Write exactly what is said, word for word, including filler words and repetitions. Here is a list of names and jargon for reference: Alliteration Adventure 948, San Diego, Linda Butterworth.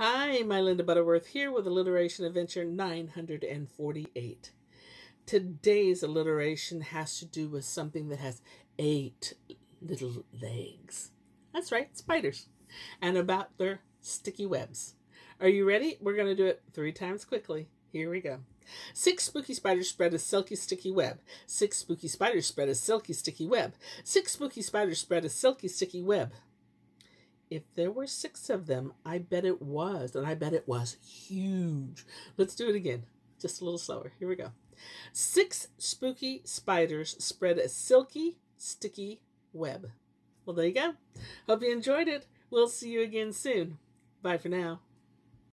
Hi, my Linda Butterworth here with Alliteration Adventure nine hundred forty-eight. Today's alliteration has to do with something that has eight little legs. That's right, spiders. And about their sticky webs. Are you ready? We're going to do it three times quickly. Here we go. Six spooky spiders spread a silky sticky web. Six spooky spiders spread a silky sticky web. Six spooky spiders spread a silky sticky web. If there were six of them, I bet it was, and I bet it was huge. Let's do it again, just a little slower. Here we go. Six spooky spiders spread a silky, sticky web. Well, there you go. Hope you enjoyed it. We'll see you again soon. Bye for now.